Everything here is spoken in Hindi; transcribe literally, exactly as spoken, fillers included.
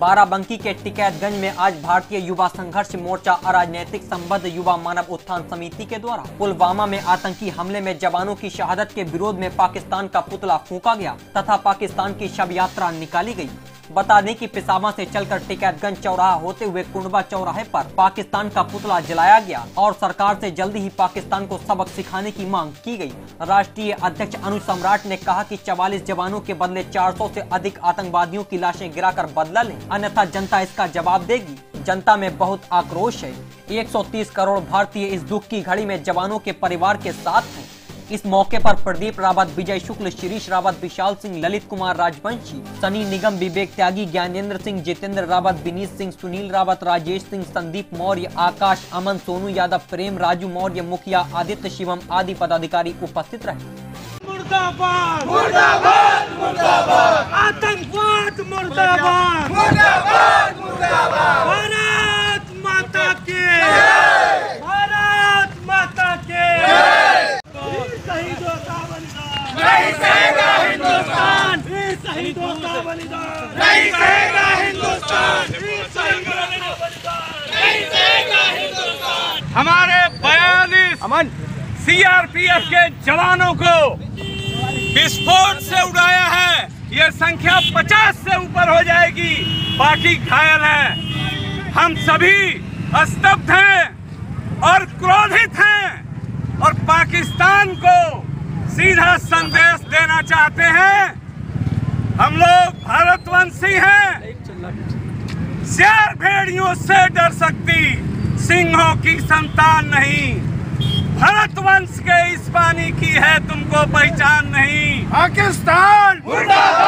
बाराबंकी के टिकैतगंज में आज भारतीय युवा संघर्ष मोर्चा अराजनैतिक संबद्ध युवा मानव उत्थान समिति के द्वारा पुलवामा में आतंकी हमले में जवानों की शहादत के विरोध में पाकिस्तान का पुतला फूंका गया तथा पाकिस्तान की शव यात्रा निकाली गई। बता दें कि पिसावा से चलकर टिकैतगंज चौराहा होते हुए कुंडवा चौराहे पर पाकिस्तान का पुतला जलाया गया और सरकार से जल्दी ही पाकिस्तान को सबक सिखाने की मांग की गई। राष्ट्रीय अध्यक्ष अनु सम्राट ने कहा कि चवालीस जवानों के बदले चार सौ से अधिक आतंकवादियों की लाशें गिराकर बदला लें, अन्यथा जनता इसका जवाब देगी। जनता में बहुत आक्रोश है। एक सौ तीस करोड़ भारतीय इस दुख की घड़ी में जवानों के परिवार के साथ हैं। इस मौके पर प्रदीप रावत, विजय शुक्ल, शिरीष रावत, विशाल सिंह, ललित कुमार राजवंशी, सनी निगम, विवेक त्यागी, ज्ञानेंद्र सिंह, जितेंद्र रावत, विनीत सिंह, सुनील रावत, राजेश सिंह, संदीप मौर्य, आकाश, अमन, सोनू यादव, प्रेम, राजू मौर्य, मुखिया, आदित्य शिवम आदि पदाधिकारी उपस्थित रहे। मुर्दाबाद मुर्दाबाद मुर्दाबाद, आतंकवाद मुर्दाबाद मुर्दाबाद मुर्दाबाद, भारत माता के भारत माता के हमारे बयालीस अमन सीआरपीएफ के जवानों को विस्फोट से उड़ाया है। यह संख्या पचास से ऊपर हो जाएगी, बाकी घायल है। हम सभी स्तब्ध हैं और क्रोधित हैं और पाकिस्तान को सीधा संदेश देना चाहते हैं। हम लोग भारतवंशी हैं। शेर भेड़ियों से डर सकती सिंहों की संतान नहीं। भारतवंश के इस पानी की है तुमको पहचान नहीं। पाकिस्तान मुर्दाबाद।